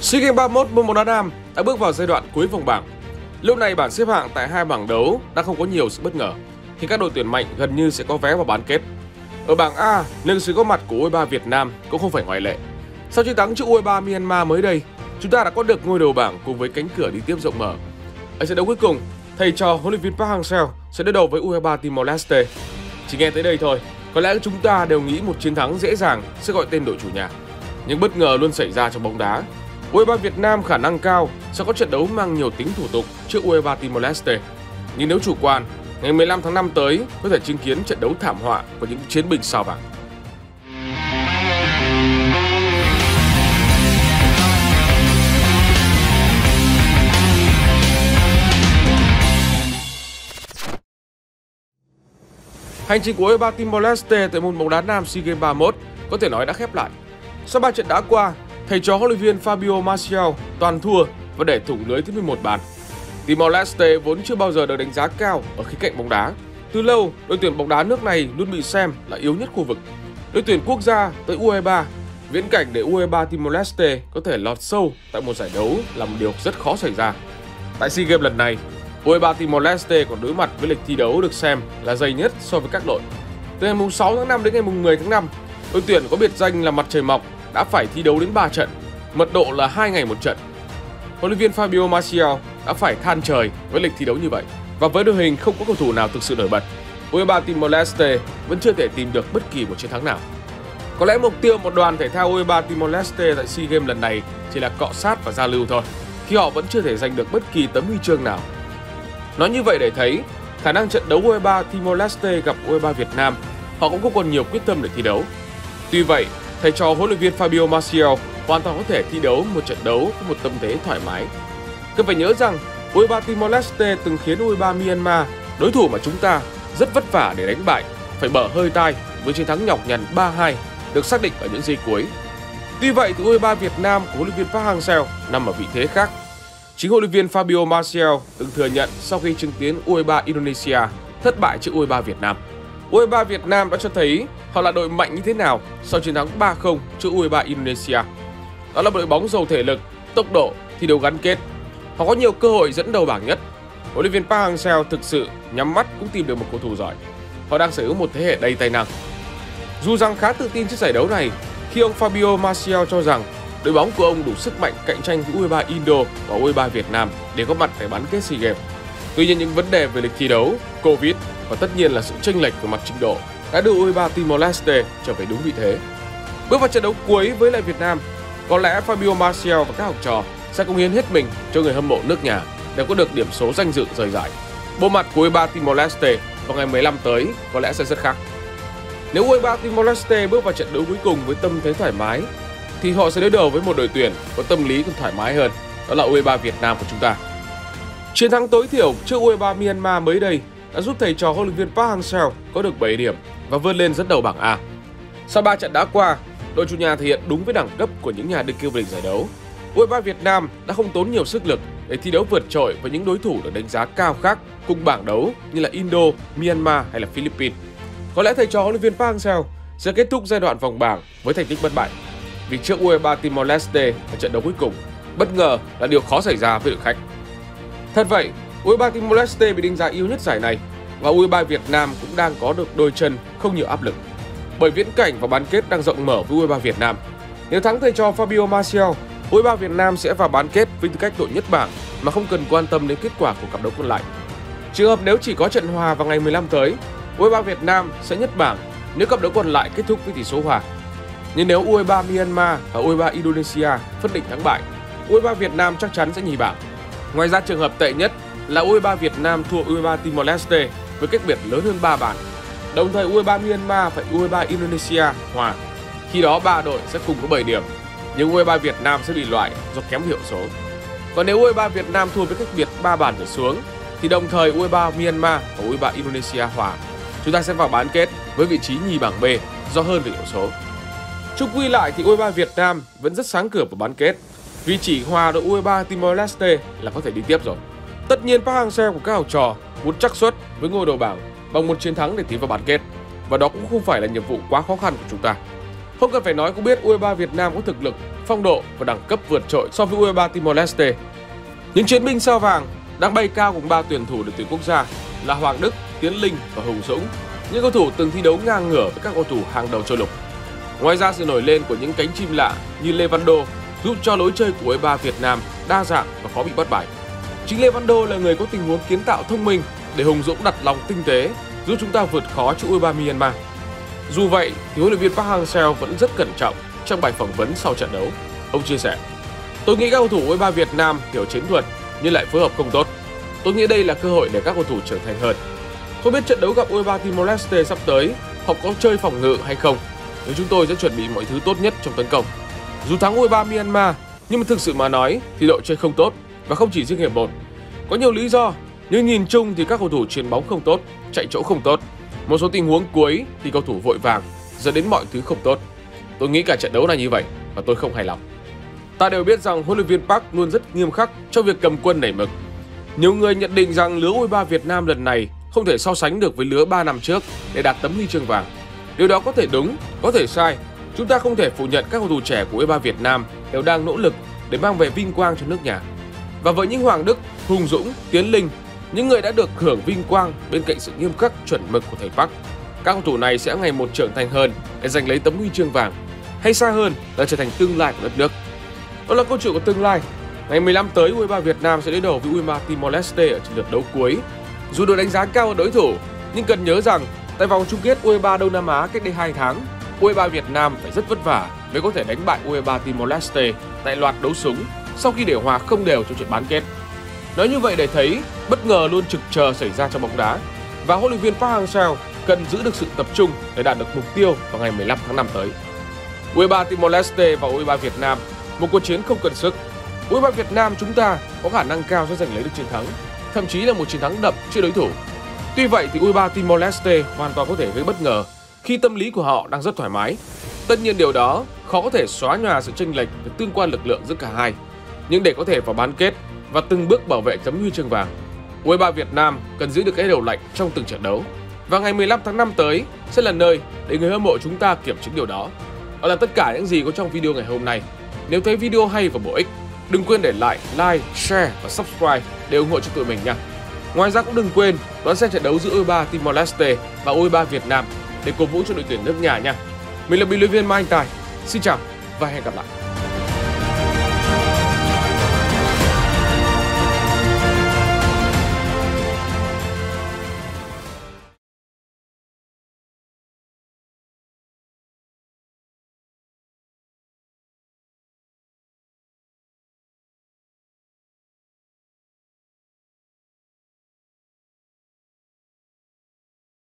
SEA Games 31 môn bóng đá nam đã bước vào giai đoạn cuối vòng bảng. Lúc này bảng xếp hạng tại hai bảng đấu đã không có nhiều sự bất ngờ, khi các đội tuyển mạnh gần như sẽ có vé vào bán kết. Ở bảng A, lần sự góp mặt của U23 Việt Nam cũng không phải ngoại lệ. Sau chiến thắng trước U23 Myanmar mới đây, chúng ta đã có được ngôi đầu bảng cùng với cánh cửa đi tiếp rộng mở. Ở trận đấu cuối cùng, thầy trò huấn luyện viên Park Hang-seo sẽ đối đầu với U23 Timor Leste. Chỉ nghe tới đây thôi, có lẽ chúng ta đều nghĩ một chiến thắng dễ dàng sẽ gọi tên đội chủ nhà. Nhưng bất ngờ luôn xảy ra trong bóng đá. U23 Việt Nam khả năng cao sẽ có trận đấu mang nhiều tính thủ tục trước U23 Timor Leste. Nhưng nếu chủ quan, ngày 15 tháng 5 tới có thể chứng kiến trận đấu thảm họa của những chiến binh sao vàng. Hành trình của U23 Timor Leste tại môn bóng đá nam SEA Games 31 có thể nói đã khép lại. Sau 3 trận đá qua, thầy trò huấn luyện viên Fabio Martial toàn thua và để thủng lưới tới 11 bàn. Timor Leste vốn chưa bao giờ được đánh giá cao ở khía cạnh bóng đá. Từ lâu, đội tuyển bóng đá nước này luôn bị xem là yếu nhất khu vực. Đội tuyển quốc gia tới U23, viễn cảnh để U23 Timor Leste có thể lọt sâu tại một giải đấu là một điều rất khó xảy ra. Tại SEA Games lần này, U23 Timor Leste còn đối mặt với lịch thi đấu được xem là dày nhất so với các đội. Từ ngày 6 tháng 5 đến ngày 10 tháng 5, đội tuyển có biệt danh là mặt trời mọc đã phải thi đấu đến 3 trận, mật độ là 2 ngày một trận. Huấn luyện viên Fabio Maciel đã phải than trời với lịch thi đấu như vậy. Và với đội hình không có cầu thủ nào thực sự nổi bật, U23 Timor Leste vẫn chưa thể tìm được bất kỳ một chiến thắng nào. Có lẽ mục tiêu một đoàn thể thao U23 Timor Leste tại SEA Games lần này chỉ là cọ sát và giao lưu thôi, khi họ vẫn chưa thể giành được bất kỳ tấm huy chương nào. Nói như vậy để thấy, khả năng trận đấu U23 Timor Leste gặp U23 Việt Nam, họ cũng không còn nhiều quyết tâm để thi đấu. Tuy vậy, thầy trò huấn luyện viên Fabio Martial hoàn toàn có thể thi đấu một trận đấu với một tâm thế thoải mái. Cần phải nhớ rằng, U23 Timor Leste từng khiến U23 Myanmar, đối thủ mà chúng ta rất vất vả để đánh bại, phải bở hơi tai với chiến thắng nhọc nhằn 3-2 được xác định ở những giây cuối. Tuy vậy, thì U23 Việt Nam của huấn luyện viên Park Hang-seo nằm ở vị thế khác. Chính huấn luyện viên Fabio Martial từng thừa nhận sau khi chứng kiến U23 Indonesia thất bại trước U23 Việt Nam. U23 Việt Nam đã cho thấy họ là đội mạnh như thế nào sau chiến thắng 3-0 trước U23 Indonesia. Đó là một đội bóng giàu thể lực, tốc độ, thi đấu gắn kết. Họ có nhiều cơ hội dẫn đầu bảng nhất. Huấn luyện viên Park Hang-seo thực sự nhắm mắt cũng tìm được một cầu thủ giỏi. Họ đang sở hữu một thế hệ đầy tài năng. Dù rằng khá tự tin trước giải đấu này, khi ông Fabio Martial cho rằng đội bóng của ông đủ sức mạnh cạnh tranh với U23 Indo và U23 Việt Nam để góp mặt tại bán kết SEA Games. Tuy nhiên, những vấn đề về lịch thi đấu, Covid và tất nhiên là sự chênh lệch về mặt trình độ đã đưa U23 Timor Leste trở về đúng vị thế. Bước vào trận đấu cuối với lại Việt Nam, có lẽ Fabio Martial và các học trò sẽ cống hiến hết mình cho người hâm mộ nước nhà để có được điểm số danh dự rời giải. Bộ mặt của U23 Timor Leste vào ngày 15 tới có lẽ sẽ rất khác. Nếu U23 Timor Leste bước vào trận đấu cuối cùng với tâm thế thoải mái, thì họ sẽ đối đầu với một đội tuyển có tâm lý còn thoải mái hơn, đó là U23 Việt Nam của chúng ta. Chiến thắng tối thiểu trước U23 Myanmar mới đây đã giúp thầy trò huấn luyện viên Park Hang-seo có được 7 điểm và vươn lên dẫn đầu bảng A. Sau 3 trận đã qua, đội chủ nhà thể hiện đúng với đẳng cấp của những nhà đương kim vô địch giải đấu. U23 Việt Nam đã không tốn nhiều sức lực để thi đấu vượt trội với những đối thủ được đánh giá cao khác cùng bảng đấu như là Indo, Myanmar hay là Philippines. Có lẽ thầy trò huấn luyện viên Park Hang-seo sẽ kết thúc giai đoạn vòng bảng với thành tích bất bại. Vì trước U23 Timor Leste ở trận đấu cuối cùng, bất ngờ là điều khó xảy ra với đội khách. Thật vậy, U23 Timor Leste bị đánh giá yếu nhất giải này và U23 Việt Nam cũng đang có được đôi chân không nhiều áp lực. Bởi viễn cảnh và bán kết đang rộng mở với U23 Việt Nam. Nếu thắng thầy trò Fabio Martial, U23 Việt Nam sẽ vào bán kết với tư cách đội nhất bảng mà không cần quan tâm đến kết quả của cặp đấu còn lại. Trường hợp nếu chỉ có trận hòa vào ngày 15 tới, U23 Việt Nam sẽ nhất bảng nếu cặp đấu còn lại kết thúc với tỷ số hòa. Nhưng nếu U23 Myanmar và U23 Indonesia phân định thắng bại, U23 Việt Nam chắc chắn sẽ nhì bảng. Ngoài ra trường hợp tệ nhất là U23 Việt Nam thua U23 Timor Leste với cách biệt lớn hơn 3 bàn. Đồng thời U23 Myanmar và U23 Indonesia hòa. Khi đó 3 đội sẽ cùng có 7 điểm, nhưng U23 Việt Nam sẽ bị loại do kém hiệu số. Còn nếu U23 Việt Nam thua với cách biệt 3 bàn trở xuống thì đồng thời U23 Myanmar và U23 Indonesia hòa. Chúng ta sẽ vào bán kết với vị trí nhì bảng B do hơn về hiệu số. Chung quy lại thì U23 Việt Nam vẫn rất sáng cửa vào bán kết, vì chỉ hòa đội U23 Timor Leste là có thể đi tiếp rồi. Tất nhiên Park Hang-seo của các học trò muốn chắc suất với ngôi đầu bảng bằng một chiến thắng để tiến vào bán kết, và đó cũng không phải là nhiệm vụ quá khó khăn của chúng ta. Không cần phải nói cũng biết U23 Việt Nam có thực lực, phong độ và đẳng cấp vượt trội so với U23 Timor Leste. Những chiến binh sao vàng đang bay cao cùng 3 tuyển thủ đội tuyển quốc gia là Hoàng Đức, Tiến Linh và Hùng Dũng, những cầu thủ từng thi đấu ngang ngửa với các cầu thủ hàng đầu châu lục. Ngoài ra, sự nổi lên của những cánh chim lạ như Lê Văn Đô giúp cho lối chơi của U23 Việt Nam đa dạng và khó bị bắt bại. Chính Lê Văn Đô là người có tình huống kiến tạo thông minh để Hùng Dũng đặt lòng tinh tế, giúp chúng ta vượt khó trước U23 Myanmar. Dù vậy, thì huấn luyện viên Park Hang-seo vẫn rất cẩn trọng trong bài phỏng vấn sau trận đấu. Ông chia sẻ: "Tôi nghĩ các cầu thủ U23 Việt Nam hiểu chiến thuật nhưng lại phối hợp không tốt. Tôi nghĩ đây là cơ hội để các cầu thủ trưởng thành hơn. Không biết trận đấu gặp U23 Timor Leste sắp tới họ có chơi phòng ngự hay không, nhưng chúng tôi sẽ chuẩn bị mọi thứ tốt nhất trong tấn công. Dù thắng U23 Myanmar, nhưng mà thực sự mà nói thì đội chơi không tốt và không chỉ riêng hiệp 1. Có nhiều lý do, nhưng nhìn chung thì các cầu thủ chuyền bóng không tốt, chạy chỗ không tốt. Một số tình huống cuối thì cầu thủ vội vàng, dẫn đến mọi thứ không tốt. Tôi nghĩ cả trận đấu này như vậy và tôi không hài lòng." Ta đều biết rằng huấn luyện viên Park luôn rất nghiêm khắc trong việc cầm quân nảy mực. Nhiều người nhận định rằng lứa U23 Việt Nam lần này không thể so sánh được với lứa 3 năm trước để đạt tấm huy chương vàng. Điều đó có thể đúng, có thể sai. Chúng ta không thể phủ nhận các cầu thủ trẻ của U23 Việt Nam đều đang nỗ lực để mang về vinh quang cho nước nhà. Và với những Hoàng Đức, Hùng Dũng, Tiến Linh, những người đã được hưởng vinh quang bên cạnh sự nghiêm khắc chuẩn mực của thầy Park, các cầu thủ này sẽ ngày một trưởng thành hơn để giành lấy tấm huy chương vàng, hay xa hơn là trở thành tương lai của đất nước. Đó là câu chuyện của tương lai. Ngày 15 tới, U23 Việt Nam sẽ đối đầu với U23 Timor Leste ở trận lượt đấu cuối. Dù được đánh giá cao đối thủ, nhưng cần nhớ rằng tại vòng chung kết U23 Đông Nam Á cách đây 2 tháng, U23 Việt Nam phải rất vất vả mới có thể đánh bại U23 Timor Leste tại loạt đấu súng sau khi để hòa không đều trong trận bán kết. Nói như vậy để thấy bất ngờ luôn trực chờ xảy ra trong bóng đá, và huấn luyện viên Park Hang-seo cần giữ được sự tập trung để đạt được mục tiêu vào ngày 15 tháng 5 tới. U23 Timor Leste và U23 Việt Nam, một cuộc chiến không cần sức. U23 Việt Nam chúng ta có khả năng cao sẽ giành lấy được chiến thắng, thậm chí là một chiến thắng đậm trước đối thủ. Tuy vậy thì U23 Timor Leste hoàn toàn có thể gây bất ngờ khi tâm lý của họ đang rất thoải mái. Tất nhiên điều đó khó có thể xóa nhòa sự chênh lệch về tương quan lực lượng giữa cả hai. Nhưng để có thể vào bán kết và từng bước bảo vệ tấm huy chương vàng, U23 Việt Nam cần giữ được cái đầu lạnh trong từng trận đấu. Và ngày 15 tháng 5 tới sẽ là nơi để người hâm mộ chúng ta kiểm chứng điều đó. Đó là tất cả những gì có trong video ngày hôm nay. Nếu thấy video hay và bổ ích, đừng quên để lại, like, share và subscribe để ủng hộ cho tụi mình nha. Ngoài ra cũng đừng quên đón xem trận đấu giữa U23 Timor Leste và U23 Việt Nam để cổ vũ cho đội tuyển nước nhà nha. Mình là BLV Mai Anh Tài. Xin chào và hẹn gặp lại.